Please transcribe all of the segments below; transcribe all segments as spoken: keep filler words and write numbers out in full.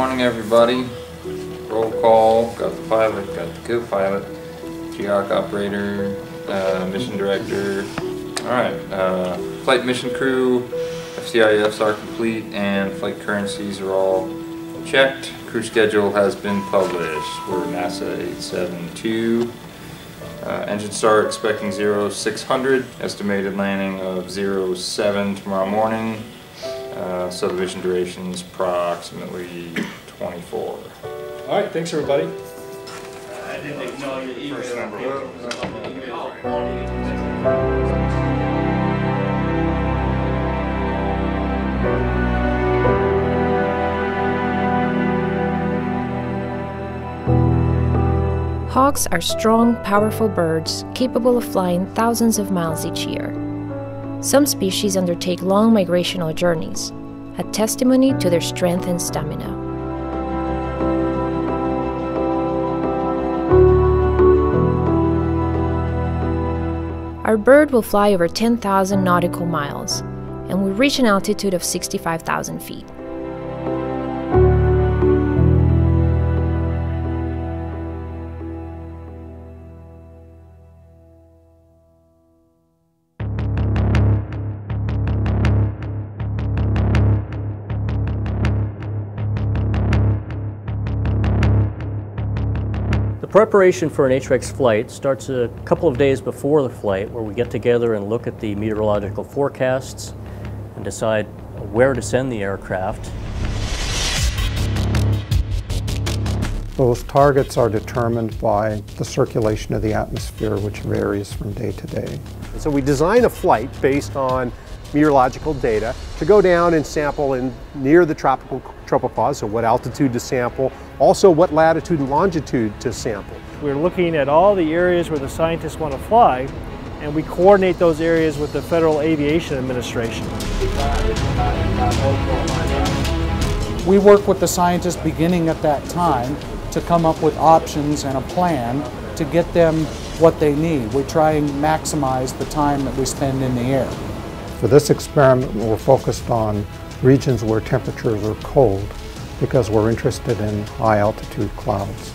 morning, everybody. Roll call, got the pilot, got the co-pilot, G O C operator, uh, mission director. Alright, uh, flight mission crew, F C I Fs are complete, and flight currencies are all checked. Crew schedule has been published. We're NASA eight seventy-two. Uh, engine start expecting zero six hundred, estimated landing of zero seven tomorrow morning. Uh, so the mission duration is approximately twenty-four. Alright, thanks everybody. I didn't acknowledge your email. First number. Oh. Hawks are strong, powerful birds capable of flying thousands of miles each year. Some species undertake long migrational journeys, a testimony to their strength and stamina. Our bird will fly over ten thousand nautical miles and will reach an altitude of sixty-five thousand feet. Preparation for an ATTREX flight starts a couple of days before the flight, where we get together and look at the meteorological forecasts and decide where to send the aircraft. Those targets are determined by the circulation of the atmosphere, which varies from day to day. So we design a flight based on meteorological data to go down and sample in near the tropical tropopause, so what altitude to sample, also what latitude and longitude to sample. We're looking at all the areas where the scientists want to fly, and we coordinate those areas with the Federal Aviation Administration. We work with the scientists beginning at that time to come up with options and a plan to get them what they need. We try and maximize the time that we spend in the air. For this experiment, we're focused on regions where temperatures are cold because we're interested in high-altitude clouds.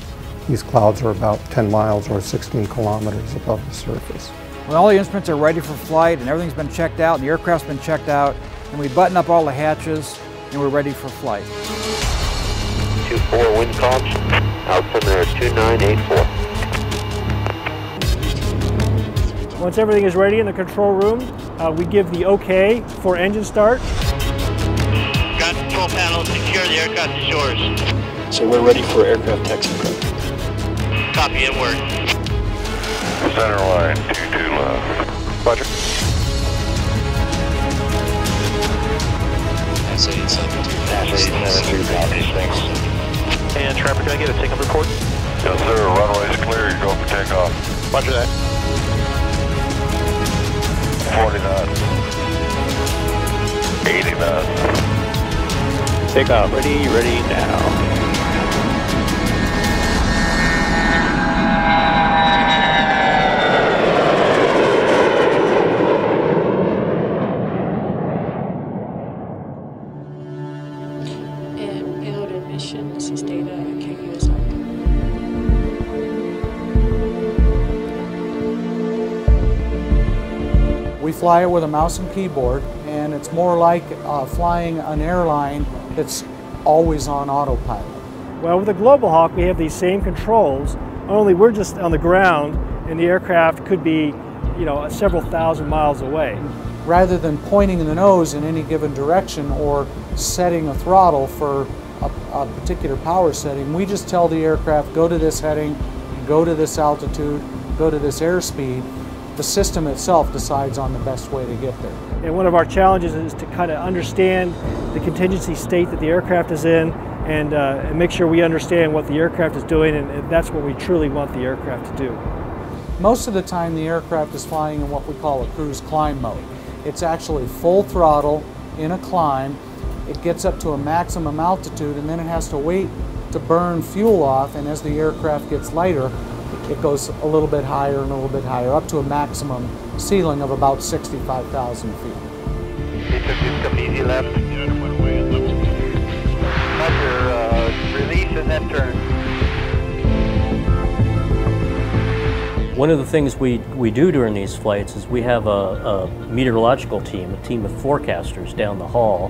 These clouds are about ten miles or sixteen kilometers above the surface. When all the instruments are ready for flight and everything's been checked out, and the aircraft's been checked out, and we button up all the hatches, and we're ready for flight. two four wind comps, out from there two nine eight four. Once everything is ready in the control room, uh, we give the okay for engine start. Got control panel, secure the aircraft to shores. So we're ready for aircraft taxi. Copy and work. Center line, two two left. Roger. NASA eight seventy-two. NASA eight seventy-two, copy, and Trapper, can I get a takeoff report? Yes, sir. Runway's clear. You're going for takeoff. Roger that. forty knots. eighty knots. Take off. Ready, ready now. And payload admission, this is data at K U SATCOM. We fly it with a mouse and keyboard, and it's more like uh, flying an airline that's always on autopilot. Well, with the Global Hawk, we have these same controls, only we're just on the ground, and the aircraft could be, you know, several thousand miles away. Rather than pointing the nose in any given direction or setting a throttle for a, a particular power setting, we just tell the aircraft, go to this heading, go to this altitude, go to this airspeed. The system itself decides on the best way to get there. And one of our challenges is to kind of understand the contingency state that the aircraft is in, and, uh, and make sure we understand what the aircraft is doing, and, and that's what we truly want the aircraft to do. Most of the time the aircraft is flying in what we call a cruise climb mode. It's actually full throttle in a climb. It gets up to a maximum altitude, and then it has to wait to burn fuel off, and as the aircraft gets lighter, it goes a little bit higher and a little bit higher, up to a maximum ceiling of about sixty-five thousand feet. Easy left. Roger. uh, release and then turn. One of the things we, we do during these flights is we have a, a meteorological team, a team of forecasters down the hall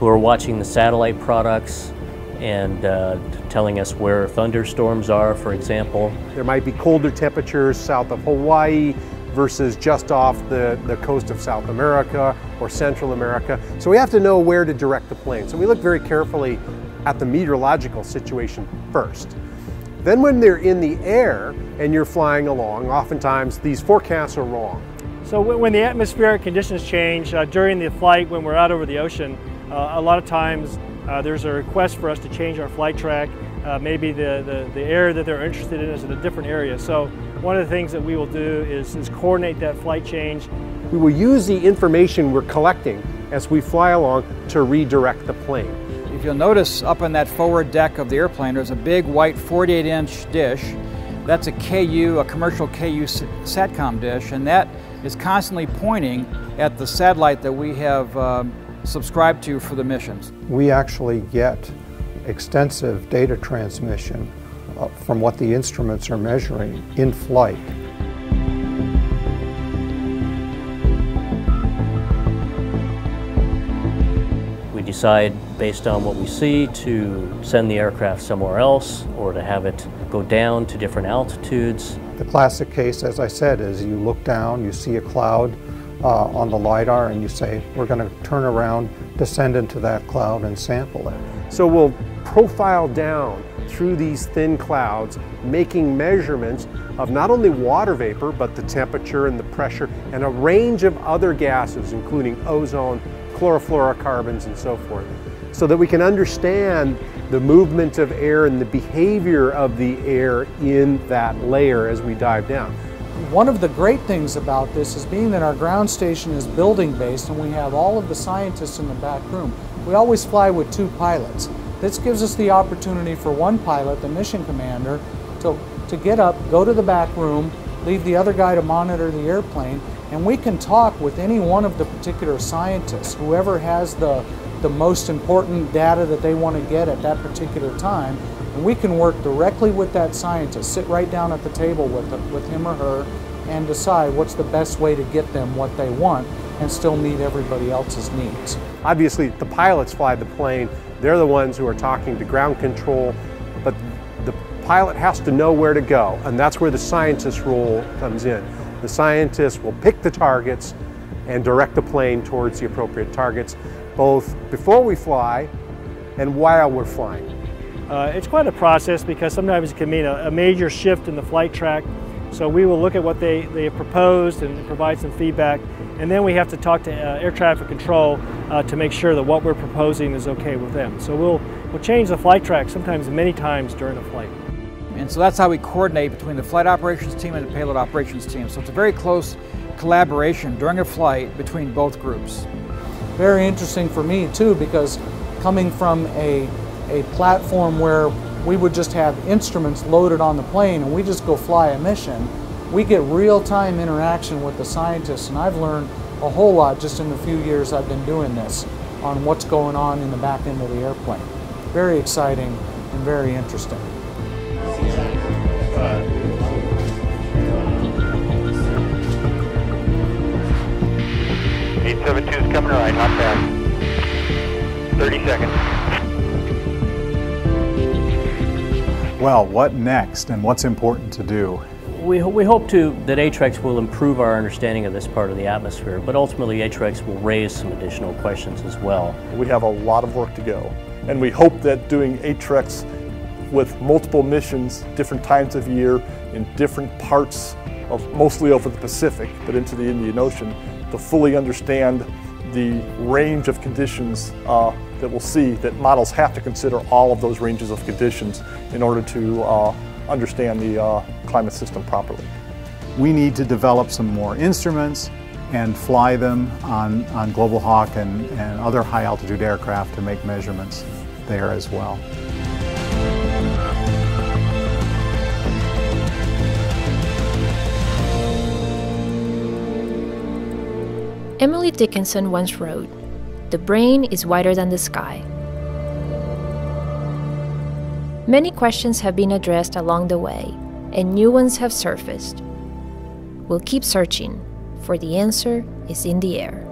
who are watching the satellite products and uh, telling us where thunderstorms are, for example. There might be colder temperatures south of Hawaii versus just off the, the coast of South America or Central America. So we have to know where to direct the plane. So we look very carefully at the meteorological situation first. Then when they're in the air and you're flying along, oftentimes these forecasts are wrong. So when the atmospheric conditions change uh, during the flight, when we're out over the ocean, uh, a lot of times uh, there's a request for us to change our flight track. Uh, maybe the, the, the area that they're interested in is in a different area. So one of the things that we will do is, is coordinate that flight change. We will use the information we're collecting as we fly along to redirect the plane. If you'll notice up on that forward deck of the airplane, there's a big white forty-eight inch dish. That's a K U, a commercial K U SATCOM dish, and that is constantly pointing at the satellite that we have um, subscribed to for the missions. We actually get extensive data transmission uh, from what the instruments are measuring in flight. We decide based on what we see to send the aircraft somewhere else or to have it go down to different altitudes. The classic case, as I said, is you look down, you see a cloud uh, on the LiDAR and you say, we're going to turn around, descend into that cloud and sample it. So we'll profile down through these thin clouds, making measurements of not only water vapor, but the temperature and the pressure and a range of other gases, including ozone, chlorofluorocarbons, and so forth, so that we can understand the movement of air and the behavior of the air in that layer as we dive down. One of the great things about this is being that our ground station is building-based and we have all of the scientists in the back room. We always fly with two pilots. This gives us the opportunity for one pilot, the mission commander, to, to get up, go to the back room, leave the other guy to monitor the airplane, and we can talk with any one of the particular scientists, whoever has the, the most important data that they want to get at that particular time, and we can work directly with that scientist, sit right down at the table with, the, with him or her, and decide what's the best way to get them what they want and still meet everybody else's needs. Obviously, the pilots fly the plane. They're the ones who are talking to ground control, but the pilot has to know where to go, and that's where the scientist role comes in. The scientist will pick the targets and direct the plane towards the appropriate targets, both before we fly and while we're flying. Uh, it's quite a process because sometimes it can mean a, a major shift in the flight track. So we will look at what they, they have proposed and provide some feedback, and then we have to talk to uh, air traffic control uh, to make sure that what we're proposing is okay with them. So we'll, we'll change the flight track sometimes many times during a flight. And so that's how we coordinate between the flight operations team and the payload operations team. So it's a very close collaboration during a flight between both groups. Very interesting for me too, because coming from a, a platform where we would just have instruments loaded on the plane and we just go fly a mission, we get real-time interaction with the scientists, and I've learned a whole lot just in the few years I've been doing this on what's going on in the back end of the airplane. Very exciting and very interesting. eight seven two is coming right, hop down. thirty seconds. Well, what next and what's important to do? We, we hope to, that ATTREX will improve our understanding of this part of the atmosphere, but ultimately ATTREX will raise some additional questions as well. We have a lot of work to go, and we hope that doing ATTREX with multiple missions, different times of year, in different parts, of, mostly over the Pacific, but into the Indian Ocean, to fully understand the range of conditions uh, that we'll see, that models have to consider all of those ranges of conditions in order to uh, understand the uh, climate system properly. We need to develop some more instruments and fly them on, on Global Hawk and, and other high altitude aircraft to make measurements there as well. Emily Dickinson once wrote, "The brain is wider than the sky." Many questions have been addressed along the way, and new ones have surfaced. We'll keep searching, for the answer is in the air.